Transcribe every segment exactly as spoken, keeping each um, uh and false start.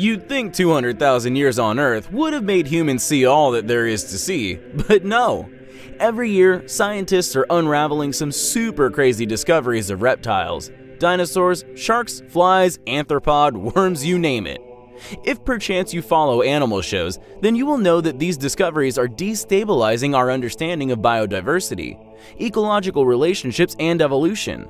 You'd think two hundred thousand years on Earth would have made humans see all that there is to see, but no. Every year, scientists are unraveling some super crazy discoveries of reptiles. Dinosaurs, sharks, flies, arthropod, worms, you name it. If perchance you follow animal shows, then you will know that these discoveries are destabilizing our understanding of biodiversity, ecological relationships, and evolution.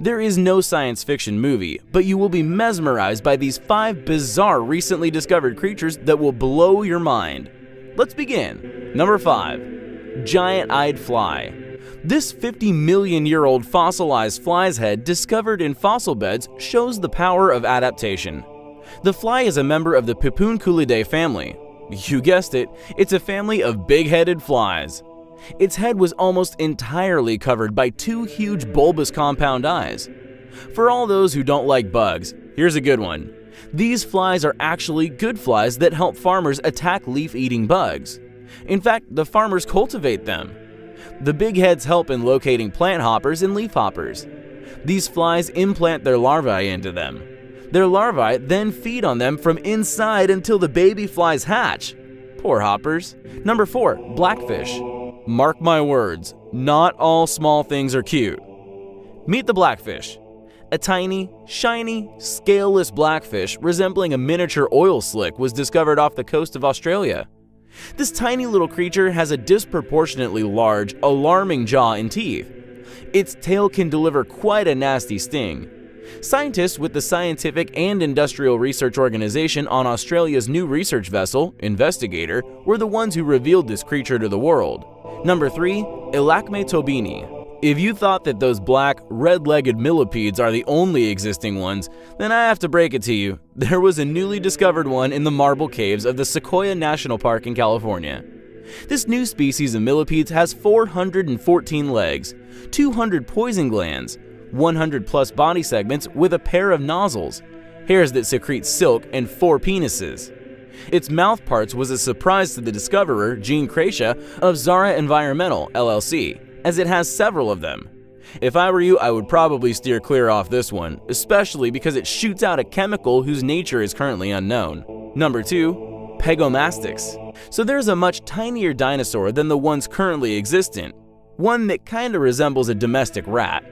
There is no science fiction movie, but you will be mesmerized by these five bizarre recently discovered creatures that will blow your mind. Let's begin. Number five. Giant-eyed fly. This fifty million year old fossilized fly's head discovered in fossil beds shows the power of adaptation. The fly is a member of the Pipunculidae family. You guessed it, it's a family of big-headed flies. Its head was almost entirely covered by two huge bulbous compound eyes. For all those who don't like bugs, here's a good one. These flies are actually good flies that help farmers attack leaf-eating bugs. In fact, the farmers cultivate them. The big heads help in locating plant hoppers and leaf hoppers. These flies implant their larvae into them. Their larvae then feed on them from inside until the baby flies hatch. Poor hoppers. Number four. Blackfish. Mark my words, not all small things are cute. Meet the blackfish. A tiny, shiny, scaleless blackfish resembling a miniature oil slick was discovered off the coast of Australia. This tiny little creature has a disproportionately large, alarming jaw and teeth. Its tail can deliver quite a nasty sting. Scientists with the Scientific and Industrial Research Organization on Australia's new research vessel, Investigator, were the ones who revealed this creature to the world. Number three. Illacme Tobini. If you thought that those black, red-legged millipedes are the only existing ones, then I have to break it to you. There was a newly discovered one in the marble caves of the Sequoia National Park in California. This new species of millipedes has four hundred fourteen legs, two hundred poison glands, one hundred plus body segments with a pair of nozzles, hairs that secrete silk, and four penises. Its mouth parts was a surprise to the discoverer, Jean Krejca, of Zara Environmental, L L C, as it has several of them. If I were you, I would probably steer clear off this one, especially because it shoots out a chemical whose nature is currently unknown. Number two. Pegomastax. So there's a much tinier dinosaur than the ones currently existent, one that kinda resembles a domestic rat.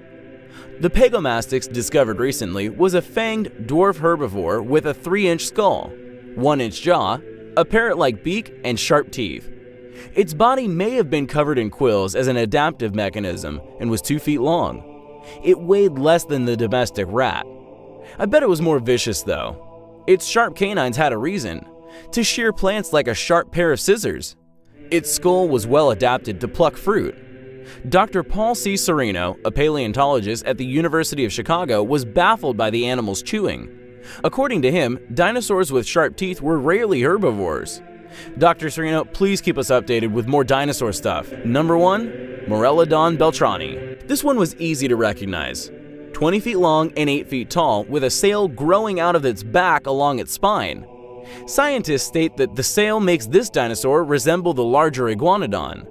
The Pegomastax, discovered recently, was a fanged dwarf herbivore with a three inch skull, one inch jaw, a parrot-like beak, and sharp teeth. Its body may have been covered in quills as an adaptive mechanism and was two feet long. It weighed less than the domestic rat. I bet it was more vicious, though. Its sharp canines had a reason: to shear plants like a sharp pair of scissors. Its skull was well adapted to pluck fruit. Doctor Paul C. Sereno, a paleontologist at the University of Chicago, was baffled by the animal's chewing. According to him, dinosaurs with sharp teeth were rarely herbivores. Doctor Sereno, please keep us updated with more dinosaur stuff. Number one. Morelladon Beltrani. This one was easy to recognize. twenty feet long and eight feet tall, with a sail growing out of its back along its spine. Scientists state that the sail makes this dinosaur resemble the larger Iguanodon.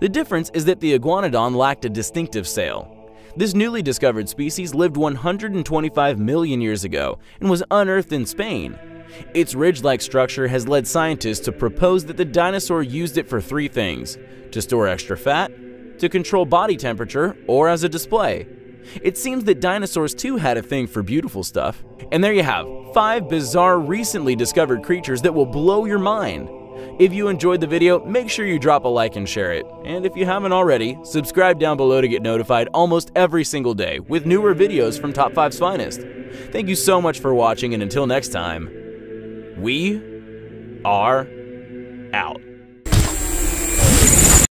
The difference is that the Iguanodon lacked a distinctive sail. This newly discovered species lived one hundred twenty-five million years ago and was unearthed in Spain. Its ridge-like structure has led scientists to propose that the dinosaur used it for three things: to store extra fat, to control body temperature, or as a display. It seems that dinosaurs too had a thing for beautiful stuff. And there you have five bizarre recently discovered creatures that will blow your mind. If you enjoyed the video, make sure you drop a like and share it. And if you haven't already, subscribe down below to get notified almost every single day with newer videos from Top five's Finest. Thank you so much for watching, and until next time, we are out.